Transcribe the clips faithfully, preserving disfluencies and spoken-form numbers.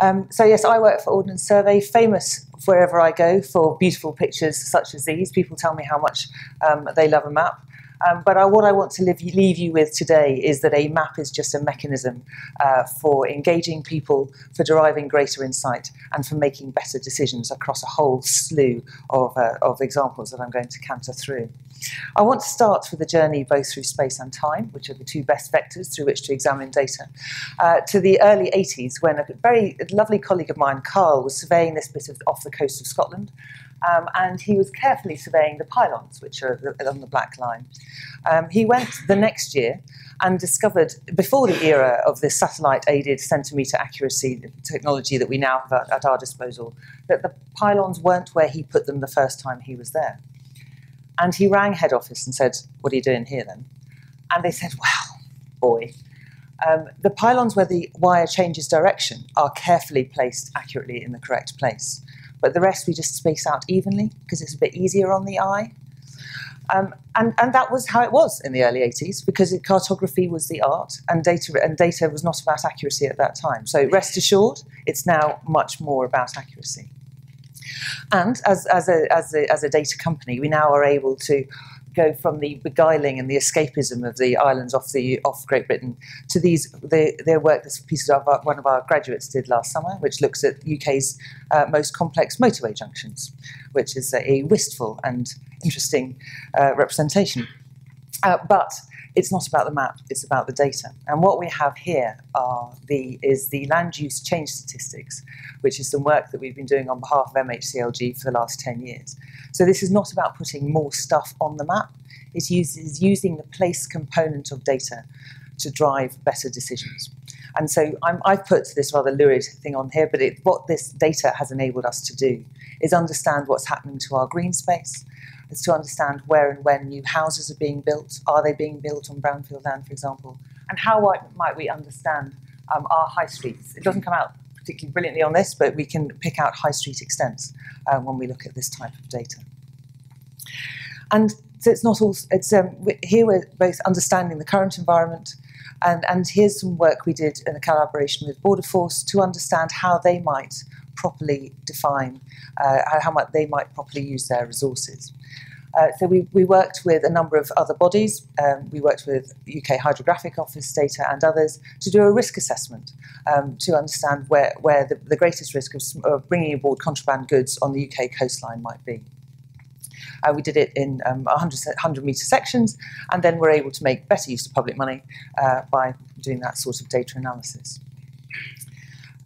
Um, so yes, I work for Ordnance Survey, famous wherever I go for beautiful pictures such as these. People tell me how much um, they love a map. Um, but I, what I want to live, leave you with today is that a map is just a mechanism uh, for engaging people, for deriving greater insight, and for making better decisions across a whole slew of, uh, of examples that I'm going to canter through. I want to start with the journey both through space and time, which are the two best vectors through which to examine data, uh, to the early eighties, when a very lovely colleague of mine, Carl, was surveying this bit of, off the coast of Scotland. Um, and he was carefully surveying the pylons, which are on the black line. Um, he went the next year and discovered, before the era of this satellite-aided centimetre accuracy technology that we now have at our disposal, that the pylons weren't where he put them the first time he was there. And he rang head office and said, "What are you doing here then?" And they said, "Well, boy, um, the pylons where the wire changes direction are carefully placed accurately in the correct place. But the rest we just space out evenly because it's a bit easier on the eye." Um, and, and that was how it was in the early eighties, because cartography was the art, and data, and data was not about accuracy at that time. So rest assured, it's now much more about accuracy. And as, as, a, as, a, as a data company, we now are able to go from the beguiling and the escapism of the islands off the off Great Britain to these the, their work. This piece of our, one of our graduates did last summer, which looks at U K's uh, most complex motorway junctions, which is a wistful and interesting uh, representation. Uh, but it's not about the map; it's about the data. And what we have here are the is the land use change statistics, which is some work that we've been doing on behalf of M H C L G for the last ten years. So this is not about putting more stuff on the map. It's, use, it's using the place component of data to drive better decisions. And so I'm, I've put this rather lurid thing on here, but it, what this data has enabled us to do is understand what's happening to our green space. It's to understand where and when new houses are being built. Are they being built on brownfield land, for example? And how might we understand um, our high streets? It doesn't come out particularly brilliantly on this, but we can pick out high street extents uh, when we look at this type of data. And so it's not all, it's, um, here we're both understanding the current environment, and, and here's some work we did in a collaboration with Border Force to understand how they might properly define, uh, how much they might properly use their resources. Uh, so we, we worked with a number of other bodies. Um, we worked with U K Hydrographic Office data and others to do a risk assessment um, to understand where, where the, the greatest risk of, of bringing aboard contraband goods on the U K coastline might be. Uh, we did it in um, one hundred metre sections, and then we're able to make better use of public money uh, by doing that sort of data analysis.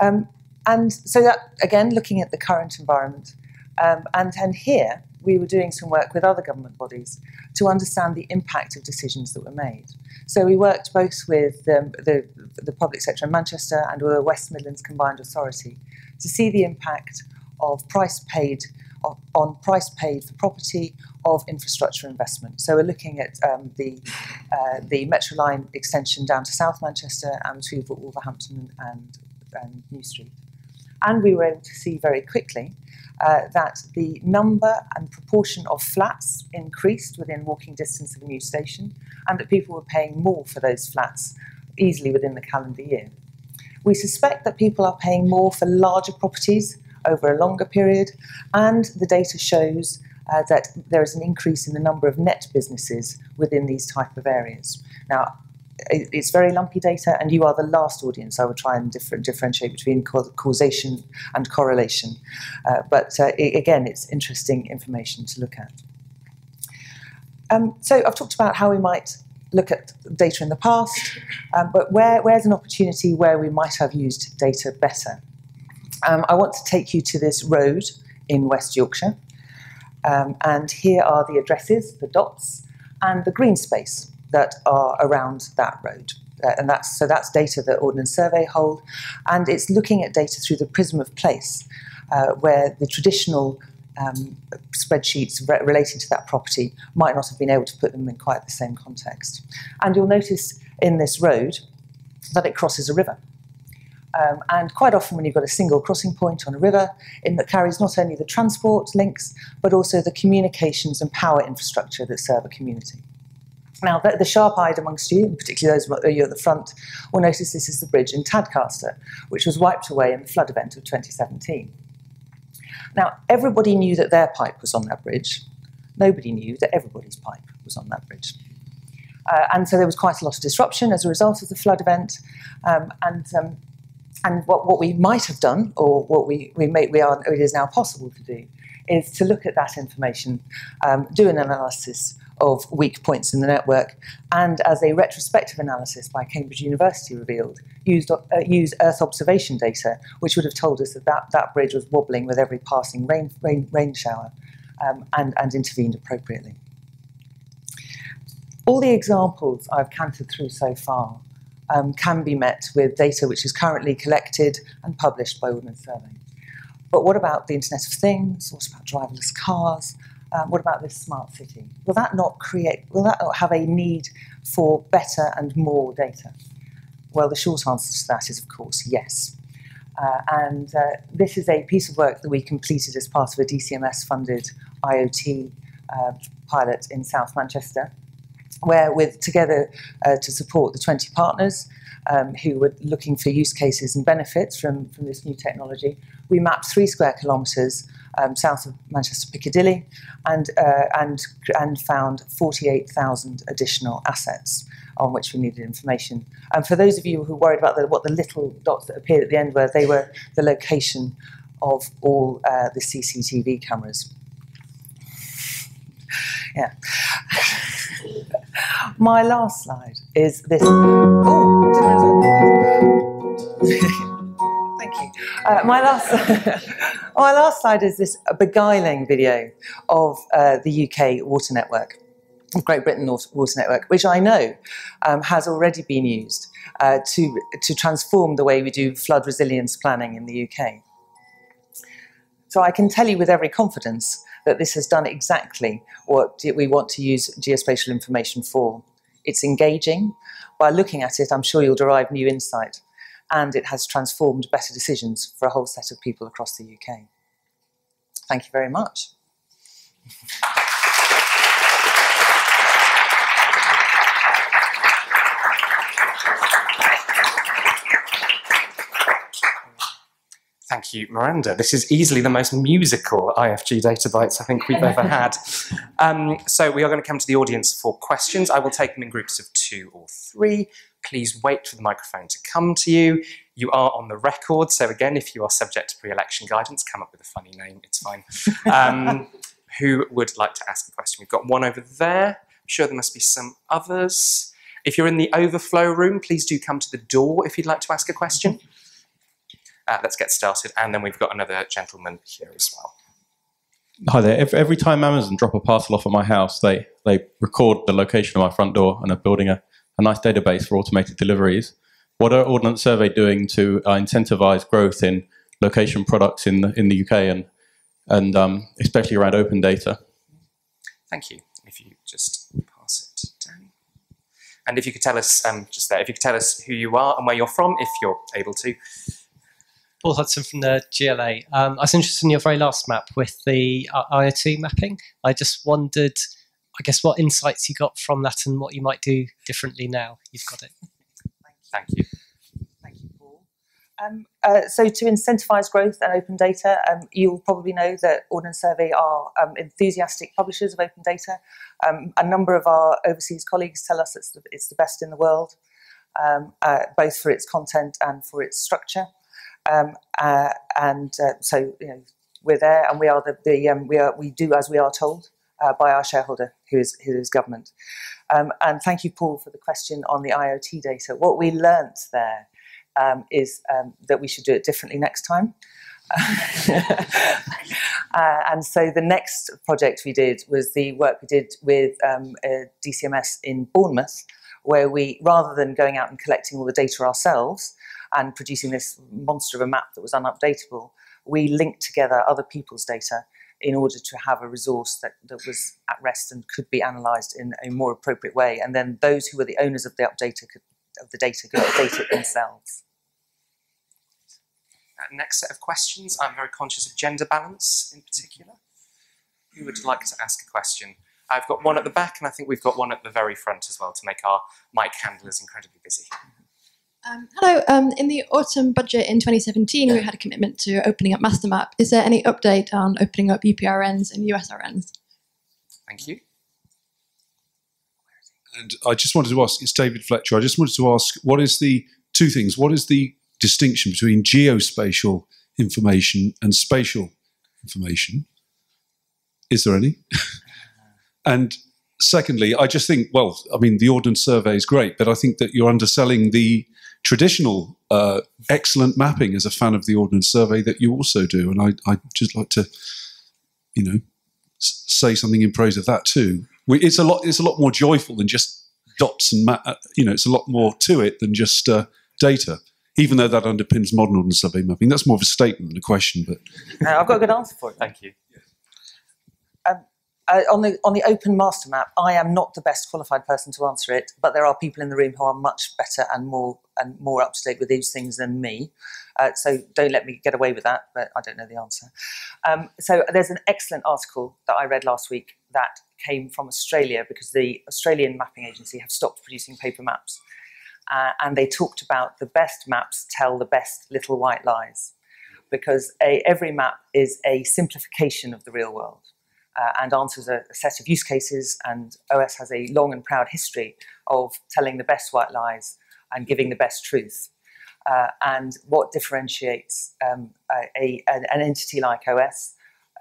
Um, and so that, again, looking at the current environment, um, and, and here, we were doing some work with other government bodies to understand the impact of decisions that were made. So we worked both with um, the, the public sector in Manchester and with the West Midlands Combined Authority to see the impact of price paid of, on price paid for property of infrastructure investment. So we're looking at um, the, uh, the Metro line extension down to South Manchester and to Wolverhampton and, and New Street. And we were able to see very quickly uh, that the number and proportion of flats increased within walking distance of a new station, and that people were paying more for those flats easily within the calendar year. We suspect that people are paying more for larger properties over a longer period, and the data shows uh, that there is an increase in the number of net businesses within these type of areas. Now, it's very lumpy data, and you are the last audience I would try and differ differentiate between causation and correlation. Uh, but uh, it, again, it's interesting information to look at. Um, so I've talked about how we might look at data in the past, um, but where, where's an opportunity where we might have used data better? Um, I want to take you to this road in West Yorkshire, um, and here are the addresses, the dots, and the green space that are around that road. Uh, and that's, so that's data that Ordnance Survey hold, and it's looking at data through the prism of place, uh, where the traditional um, spreadsheets re relating to that property might not have been able to put them in quite the same context. And you'll notice in this road that it crosses a river. Um, and quite often when you've got a single crossing point on a river, in that carries not only the transport links, but also the communications and power infrastructure that serve a community. Now, the, the sharp-eyed amongst you, and particularly those of you at the front, will notice this is the bridge in Tadcaster, which was wiped away in the flood event of twenty seventeen. Now, everybody knew that their pipe was on that bridge. Nobody knew that everybody's pipe was on that bridge. Uh, and so there was quite a lot of disruption as a result of the flood event. Um, and um, and what, what we might have done, or what we, we, may, we are, it is now possible to do, is to look at that information, um, do an analysis of weak points in the network, and as a retrospective analysis by Cambridge University revealed, used, uh, used Earth observation data, which would have told us that that, that bridge was wobbling with every passing rain, rain, rain shower, um, and, and intervened appropriately. All the examples I've cantered through so far um, can be met with data which is currently collected and published by Ordnance Survey. But what about the Internet of Things? What about driverless cars? Um, what about this smart city? Will that not create, will that not have a need for better and more data? Well, the short answer to that is, of course, yes. Uh, and uh, this is a piece of work that we completed as part of a D C M S-funded IoT uh, pilot in South Manchester, where with together uh, to support the twenty partners um, who were looking for use cases and benefits from, from this new technology, we mapped three square kilometres um, south of Manchester Piccadilly and, uh, and, and found forty-eight thousand additional assets on which we needed information. And for those of you who are worried about the, what the little dots that appeared at the end were, they were the location of all uh, the C C T V cameras. Yeah. My last slide is this. Oh, thank you. Uh, my last, my last slide is this beguiling video of uh, the U K water network, Great Britain water network, which I know um, has already been used uh, to to transform the way we do flood resilience planning in the U K. So I can tell you with every confidence that this has done exactly what we want to use geospatial information for. It's engaging. By looking at it, I'm sure you'll derive new insight, and it has transformed better decisions for a whole set of people across the U K. Thank you very much. Thank you, Miranda. This is easily the most musical I F G DataBites I think we've ever had. Um, so we are going to come to the audience for questions. I will take them in groups of two or three. Please wait for the microphone to come to you. You are on the record, so again, if you are subject to pre-election guidance, come up with a funny name, it's fine. Um, who would like to ask a question? We've got one over there. I'm sure there must be some others. If you're in the overflow room, please do come to the door if you'd like to ask a question. Uh, let's get started, and then we've got another gentleman here as well. Hi there. Every, every time Amazon drop a parcel off at my house, they, they record the location of my front door and are building a, a nice database for automated deliveries. What are Ordnance Survey doing to uh, incentivise growth in location products in the, in the U K, and, and um, especially around open data? Thank you. If you just pass it down. And if you could tell us, um, just there, if you could tell us who you are and where you're from, if you're able to. Paul Hudson from the G L A. Um, I was interested in your very last map with the uh, IoT mapping. I just wondered, I guess, what insights you got from that and what you might do differently now you've got it. Thank you. Thank you, Thank you Paul. Um, uh, so to incentivise growth and open data, um, you'll probably know that Ordnance Survey are um, enthusiastic publishers of open data. Um, a number of our overseas colleagues tell us it's the, it's the best in the world, um, uh, both for its content and for its structure. Um, uh, and uh, so you know, we're there, and we are the, the um, we are we do as we are told uh, by our shareholder, who is who is government. Um, and thank you, Paul, for the question on the IoT data. What we learnt there um, is um, that we should do it differently next time. uh, and so the next project we did was the work we did with um, a D C M S in Bournemouth, where we, rather than going out and collecting all the data ourselves and producing this monster of a map that was unupdatable, we linked together other people's data in order to have a resource that, that was at rest and could be analysed in a more appropriate way. And then those who were the owners of the, updata could, of the data could update it themselves. Uh, next set of questions. I'm very conscious of gender balance in particular. Who would like to ask a question? I've got one at the back, and I think we've got one at the very front as well to make our mic handlers incredibly busy. Um, hello. Um, in the autumn budget in twenty seventeen, we had a commitment to opening up MasterMap. Is there any update on opening up U P R Ns and U S R Ns? Thank you. And I just wanted to ask, it's David Fletcher, I just wanted to ask, what is the, two things, what is the distinction between geospatial information and spatial information? Is there any? And secondly, I just think, well, I mean, the Ordnance Survey is great, but I think that you're underselling the traditional uh, excellent mapping as a fan of the Ordnance Survey that you also do. And I, I'd just like to, you know, s say something in praise of that too. We, it's a lot. It's a lot more joyful than just dots and map. You know, it's a lot more to it than just uh, data. Even though that underpins modern Ordnance Survey mapping, that's more of a statement than a question. But uh, I've got a good answer for it. Thank you. Um, uh, on the on the open master map, I am not the best qualified person to answer it, but there are people in the room who are much better and more and more up to date with these things than me. Uh, so don't let me get away with that. But I don't know the answer. Um, so there's an excellent article that I read last week that came from Australia, because the Australian Mapping Agency have stopped producing paper maps. Uh, and they talked about the best maps tell the best little white lies, because a, every map is a simplification of the real world uh, and answers a, a set of use cases. And O S has a long and proud history of telling the best white lies and giving the best truth. Uh, and what differentiates um, a, a, an entity like O S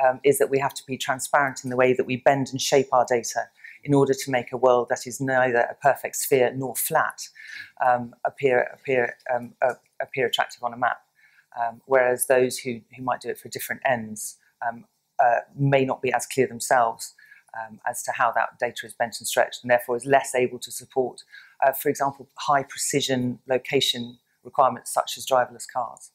Um, is that we have to be transparent in the way that we bend and shape our data in order to make a world that is neither a perfect sphere nor flat um, appear, appear, um, uh, appear attractive on a map, um, whereas those who, who might do it for different ends um, uh, may not be as clear themselves um, as to how that data is bent and stretched, and therefore is less able to support, uh, for example, high precision location requirements such as driverless cars.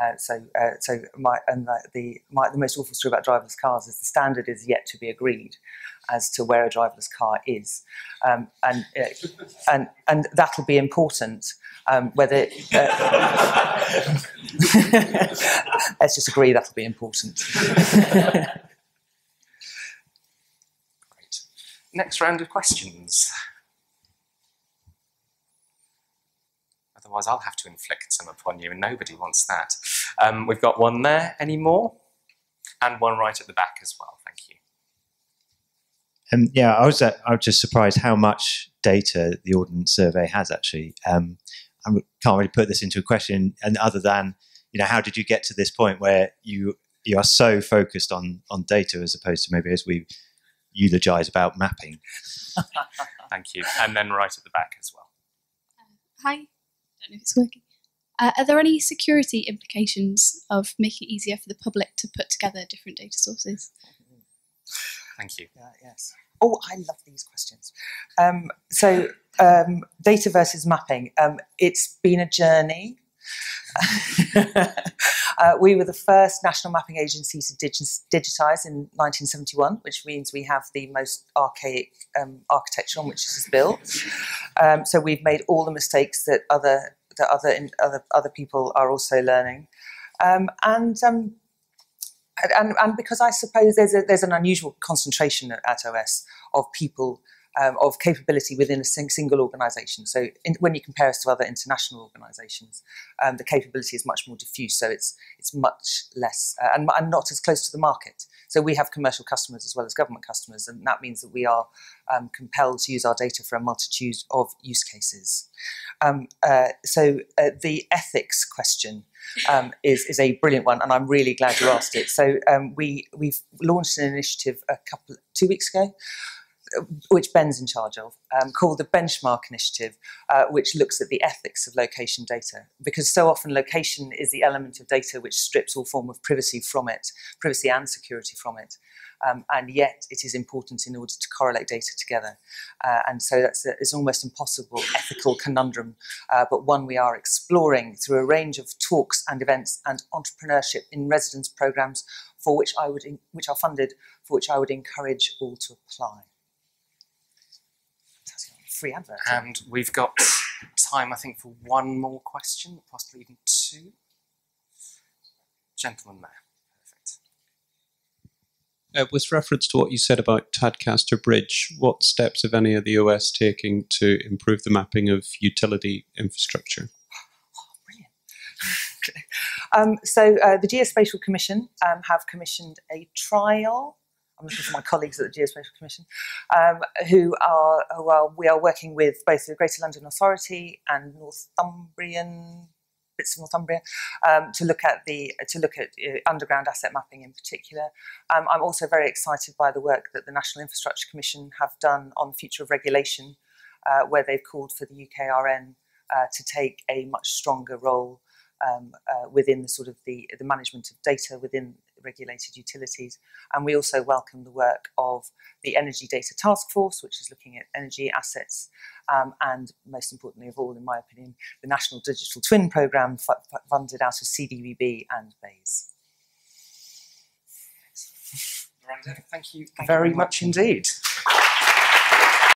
Uh, so, uh, so my, and the, the, my, the most awful story about driverless cars is the standard is yet to be agreed as to where a driverless car is, um, and uh, and and that'll be important. Um, whether uh, let's just agree that'll be important. Great. Next round of questions. Otherwise, I'll have to inflict some upon you, and nobody wants that. Um, we've got one there. Any more? And one right at the back as well. Thank you. Um, yeah, I was, uh, I was just surprised how much data the Ordnance Survey has, actually. Um, I can't really put this into a question, and other than, you know, how did you get to this point where you you are so focused on, on data as opposed to maybe as we eulogise about mapping? Thank you. And then right at the back as well. Uh, hi. I don't know if it's working. Uh, are there any security implications of making it easier for the public to put together different data sources? Thank you. Uh, yes. Oh, I love these questions. Um, so um, data versus mapping. Um, it's been a journey. uh, we were the first national mapping agency to dig digitise in nineteen seventy-one, which means we have the most archaic um, architecture on which this is built. Um, so we've made all the mistakes that other that other in, other other people are also learning, um, and um, and and because I suppose there's a, there's an unusual concentration at, at O S of people. Um, of capability within a sing single organisation. So in, when you compare us to other international organisations, um, the capability is much more diffuse. So it's it's much less uh, and, and not as close to the market. So we have commercial customers as well as government customers, and that means that we are um, compelled to use our data for a multitude of use cases. Um, uh, so uh, the ethics question um, is is a brilliant one, and I'm really glad you asked it. So um, we we've launched an initiative a couple two weeks ago, which Ben's in charge of, um, called the Benchmark Initiative, uh, which looks at the ethics of location data, because so often location is the element of data which strips all form of privacy from it, privacy and security from it, um, and yet it is important in order to correlate data together. Uh, and so that's a, it's almost impossible ethical conundrum, uh, but one we are exploring through a range of talks and events and entrepreneurship in residence programs, for which I would, in, which are funded, for which I would encourage all to apply. Free advert. And we've got time, I think, for one more question, possibly even two. Gentleman there. Perfect. Uh, with reference to what you said about Tadcaster Bridge, what steps, if any, are the O S taking to improve the mapping of utility infrastructure? Oh, brilliant. um, so uh, the Geospatial Commission um, have commissioned a trial. I'm looking for my colleagues at the Geospatial Commission, um, who are, who are we are working with both the Greater London Authority and Northumbrian, bits of Northumbria, um, to look at the to look at uh, underground asset mapping in particular. Um, I'm also very excited by the work that the National Infrastructure Commission have done on future of regulation, uh, where they've called for the U K R N uh, to take a much stronger role um, uh, within the sort of the the management of data within regulated utilities. And we also welcome the work of the Energy Data Task Force, which is looking at energy assets, um, and most importantly of all, in my opinion, the National Digital Twin Program funded out of C D B B and B E I S. Miranda, thank you thank very you very much, much indeed.